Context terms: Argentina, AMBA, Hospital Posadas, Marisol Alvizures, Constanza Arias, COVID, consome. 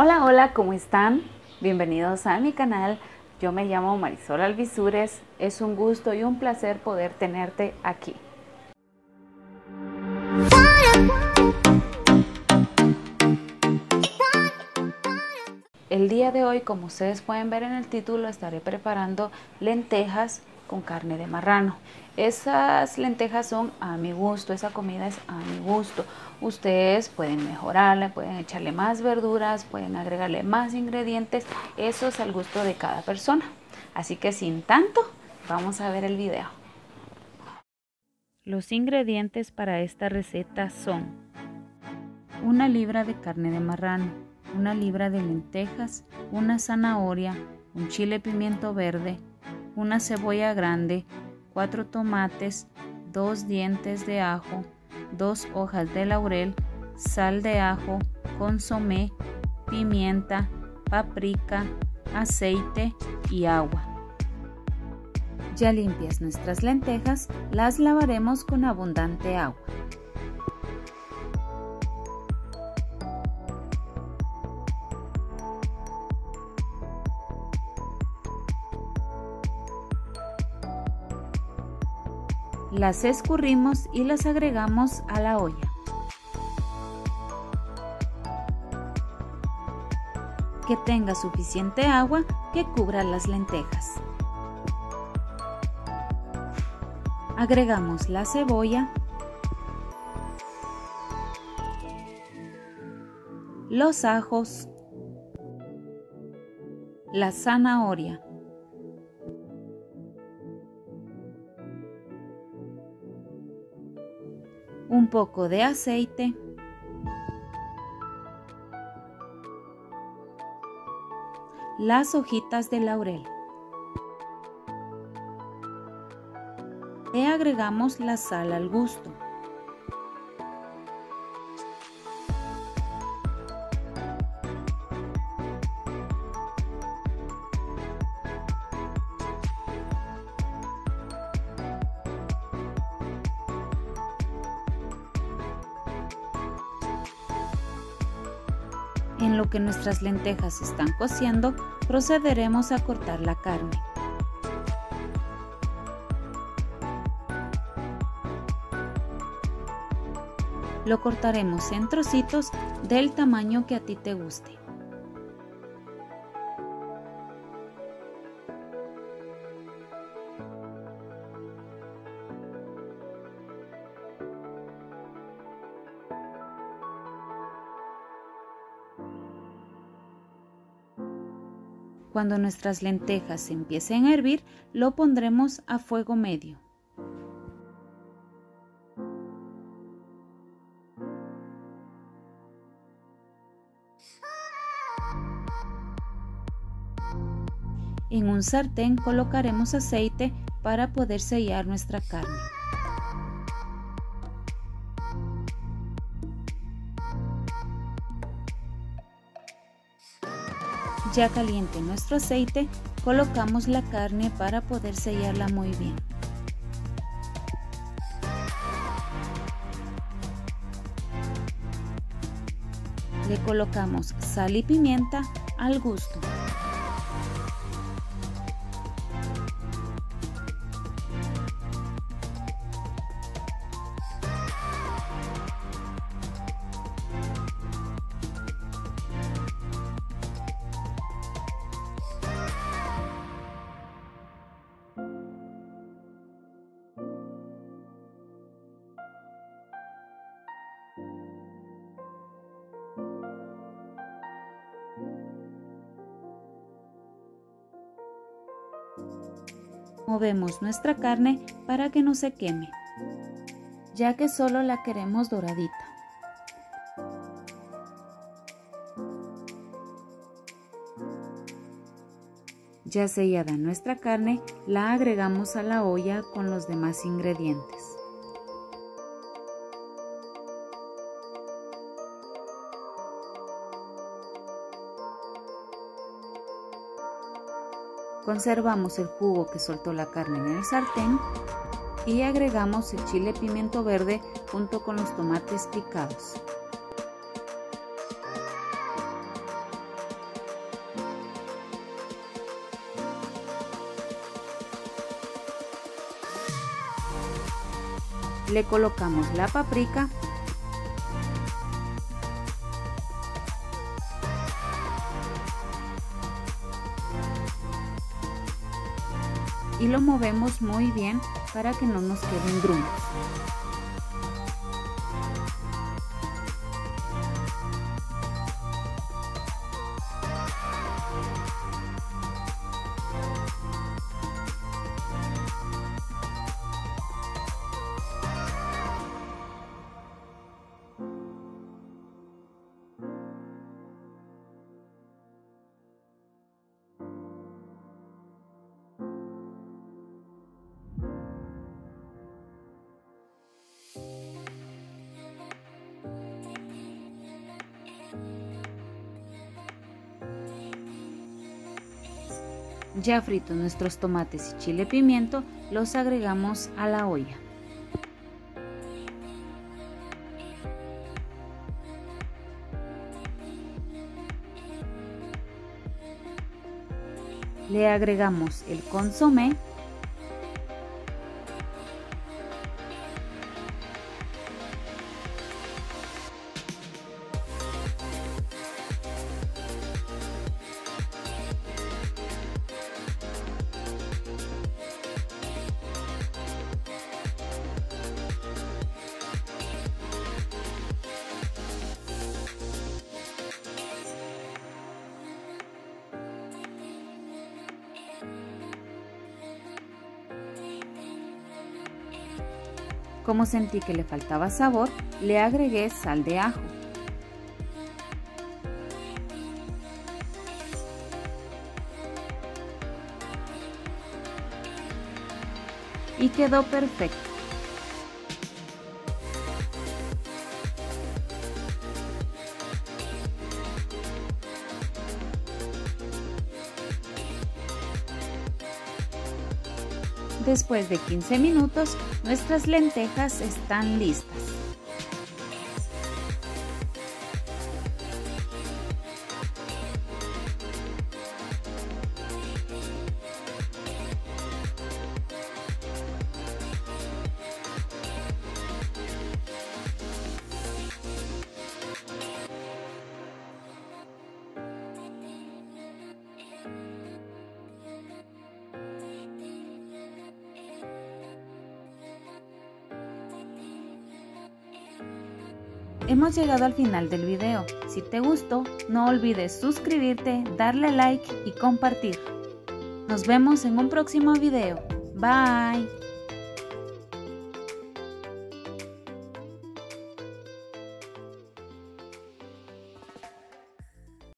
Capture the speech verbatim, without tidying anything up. Hola, hola, ¿cómo están? Bienvenidos a mi canal. Yo me llamo Marisol Alvizures. Es un gusto y un placer poder tenerte aquí. El día de hoy, como ustedes pueden ver en el título, estaré preparando lentejas con carne de marrano. Esas lentejas son a mi gusto, esa comida es a mi gusto. Ustedes pueden mejorarla, pueden echarle más verduras, pueden agregarle más ingredientes. Eso es al gusto de cada persona. Así que sin tanto, vamos a ver el video. Los ingredientes para esta receta son una libra de carne de marrano, una libra de lentejas, una zanahoria, un chile pimiento verde, una cebolla grande, cuatro tomates, dos dientes de ajo, dos hojas de laurel, sal de ajo, consomé, pimienta, paprika, aceite y agua. Ya limpias nuestras lentejas, las lavaremos con abundante agua. Las escurrimos y las agregamos a la olla. Que tenga suficiente agua que cubra las lentejas. Agregamos la cebolla, los ajos, la zanahoria, un poco de aceite, las hojitas de laurel. Le agregamos la sal al gusto. En lo que nuestras lentejas están cociendo, procederemos a cortar la carne. Lo cortaremos en trocitos del tamaño que a ti te guste. Cuando nuestras lentejas se empiecen a hervir, lo pondremos a fuego medio. En un sartén colocaremos aceite para poder sellar nuestra carne. Ya caliente nuestro aceite, colocamos la carne para poder sellarla muy bien. Le colocamos sal y pimienta al gusto. Movemos nuestra carne para que no se queme, ya que solo la queremos doradita. Ya sellada nuestra carne, la agregamos a la olla con los demás ingredientes. Conservamos el jugo que soltó la carne en el sartén y agregamos el chile pimiento verde junto con los tomates picados. le colocamos la paprika, y lo movemos muy bien para que no nos queden grumos. Ya fritos nuestros tomates y chile pimiento, los agregamos a la olla. Le agregamos el consomé . Como sentí que le faltaba sabor, le agregué sal de ajo. Y quedó perfecto. Después de quince minutos, nuestras lentejas están listas. Hemos llegado al final del video. Si te gustó, no olvides suscribirte, darle like y compartir. Nos vemos en un próximo video. Bye.